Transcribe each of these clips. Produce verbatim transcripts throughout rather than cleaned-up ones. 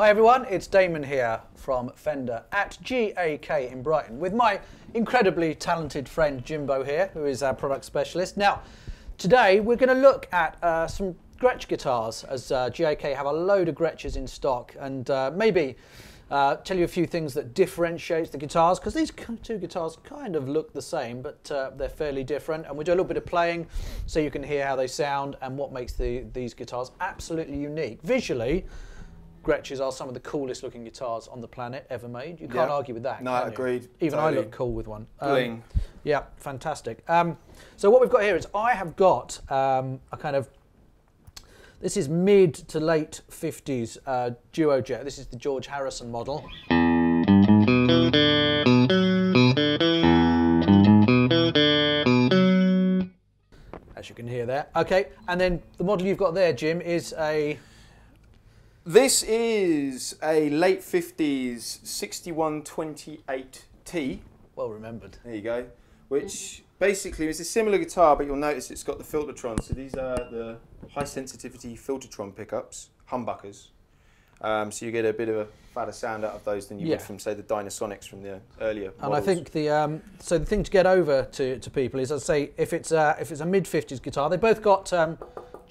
Hi everyone, it's Damon here from Fender at G A K in Brighton with my incredibly talented friend Jimbo here, who is our product specialist. Now, today we're going to look at uh, some Gretsch guitars, as uh, G A K have a load of Gretches in stock, and uh, maybe uh, tell you a few things that differentiates the guitars, because these two guitars kind of look the same, but uh, they're fairly different, and we'll do a little bit of playing so you can hear how they sound and what makes the, these guitars absolutely unique. Visually, Gretches are some of the coolest looking guitars on the planet ever made. You can't yeah. argue with that. No, agreed. Even totally. I look cool with one. Um, Bling. Yeah, fantastic. Um, so what we've got here is I have got um, a kind of, this is mid to late fifties uh, duo jet. This is the George Harrison model. As you can hear there. Okay, and then the model you've got there, Jim, is a... This is a late fifties sixty-one twenty-eight T. Well remembered. There you go. Which basically is a similar guitar, but you'll notice it's got the Filtertron. So these are the high sensitivity Filtertron pickups, humbuckers. Um, so you get a bit of a fatter sound out of those than you yeah. would from, say, the DynaSonics from the earlier models. And I think the um, so the thing to get over to to people is, I'd say, if it's a, if it's a mid fifties guitar, they both got. Um,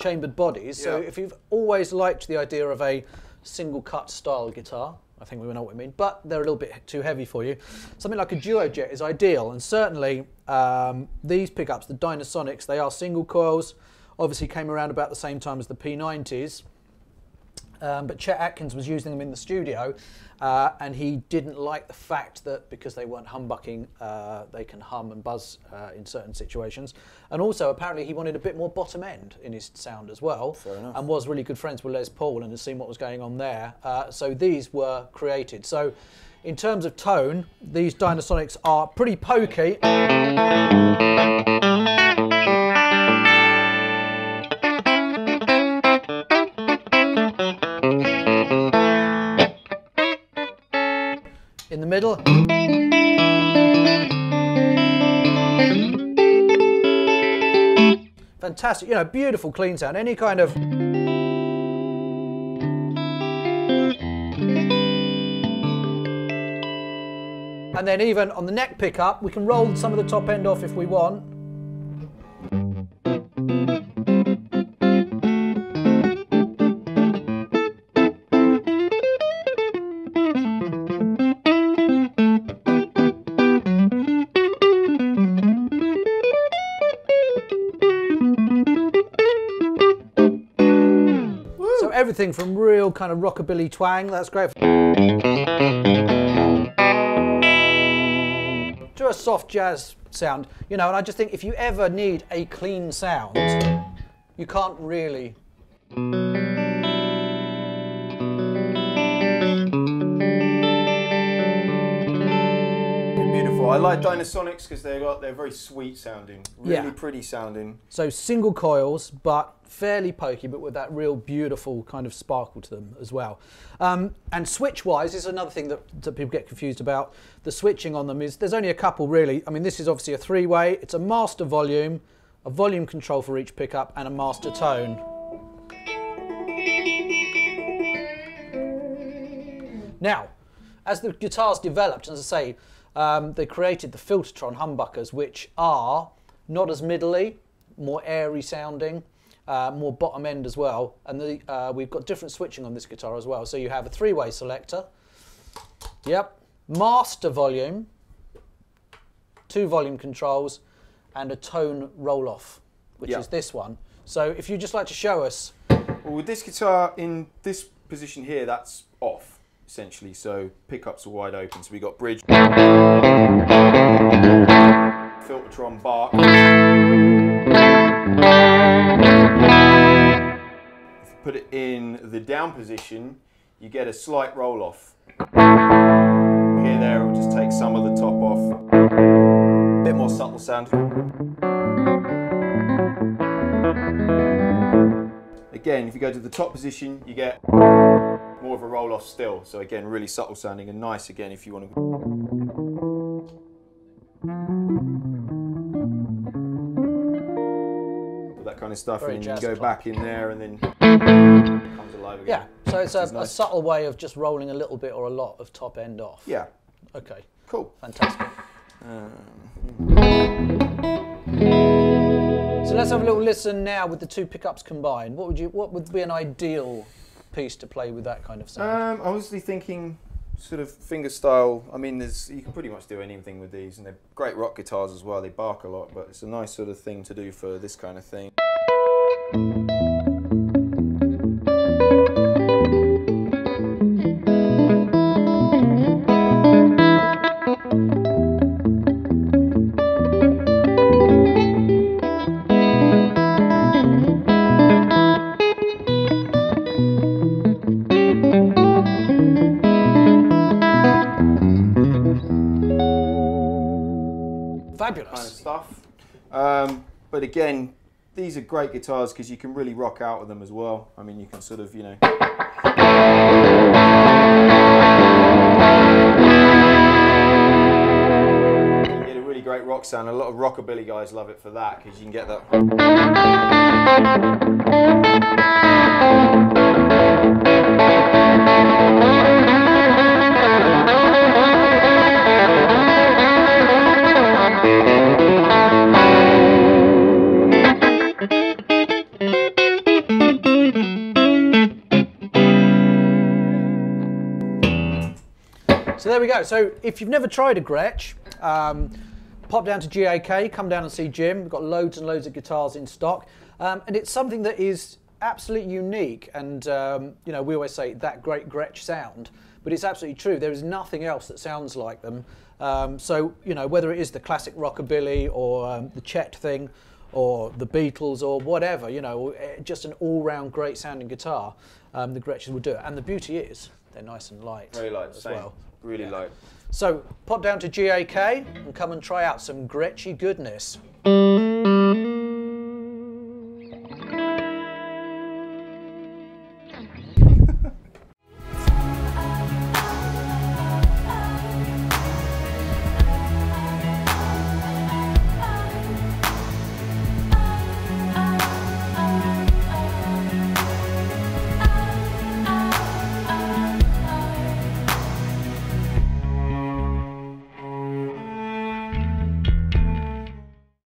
chambered bodies, so yeah. if you've always liked the idea of a single cut style guitar, I think we know what we mean, but they're a little bit too heavy for you, something like a duo jet is ideal. And certainly um, these pickups, the DynaSonics, they are single coils, obviously came around about the same time as the P nineties, um, but Chet Atkins was using them in the studio, uh, and he didn't like the fact that because they weren't humbucking, uh, they can hum and buzz uh, in certain situations. And also apparently he wanted a bit more bottom end in his sound as well, and was really good friends with Les Paul and had seen what was going on there. Uh, so these were created. So in terms of tone, these DynaSonics are pretty pokey. In the middle. Fantastic, you know, beautiful clean sound. Any kind of... And then even on the neck pickup, we can roll some of the top end off if we want. Everything from real kind of rockabilly twang, that's great, to a soft jazz sound, you know. And I just think if you ever need a clean sound, you can't really. Beautiful. I like DynaSonics because they're got they're very sweet sounding, really yeah. pretty sounding. So single coils, but fairly pokey, but with that real beautiful kind of sparkle to them as well. Um, and switch-wise, this is another thing that, that people get confused about. The switching on them is, there's only a couple really. I mean, this is obviously a three-way. It's a master volume, a volume control for each pickup, and a master tone. Now, as the guitars developed, as I say, um, they created the Filtertron humbuckers, which are not as middly, more airy sounding. Uh, more bottom end as well, and the, uh, we've got different switching on this guitar as well. So you have a three-way selector, yep, master volume, two volume controls, and a tone roll-off, which yep. is this one. So if you'd just like to show us. Well, with this guitar in this position here, that's off, essentially, so pickups are wide open. So we got bridge, Filtertron bark. Put it in the down position, you get a slight roll off. Here, there, it'll just take some of the top off. Bit more subtle sound. Again, if you go to the top position, you get more of a roll off still. So again, really subtle sounding and nice again if you want to. that kind of stuff, very and then you go clock. back in there and then it comes alive again. Yeah, so it's a, nice. a subtle way of just rolling a little bit or a lot of top end off. Yeah. Okay. Cool. Fantastic. Um, so let's have a little listen now with the two pickups combined. What would you? What would be an ideal piece to play with that kind of sound? Um, I was thinking sort of finger style. I mean, there's you can pretty much do anything with these, and they're great rock guitars as well. They bark a lot, but it's a nice sort of thing to do for this kind of thing. Um, but again, these are great guitars because you can really rock out with them as well. I mean, you can sort of, you know. You can get a really great rock sound. A lot of rockabilly guys love it for that because you can get that. So there we go. So if you've never tried a Gretsch, um, pop down to G A K, come down and see Jim. We've got loads and loads of guitars in stock, um, and it's something that is absolutely unique. And um, you know, we always say that great Gretsch sound, but it's absolutely true. There is nothing else that sounds like them. Um, so you know, whether it is the classic rockabilly or um, the Chet thing, or the Beatles, or whatever, you know, just an all-round great sounding guitar, um, the Gretsch's will do it. And the beauty is they're nice and light. Very light as same. well. Really yeah. low. So pop down to G A K and come and try out some Gretschy goodness.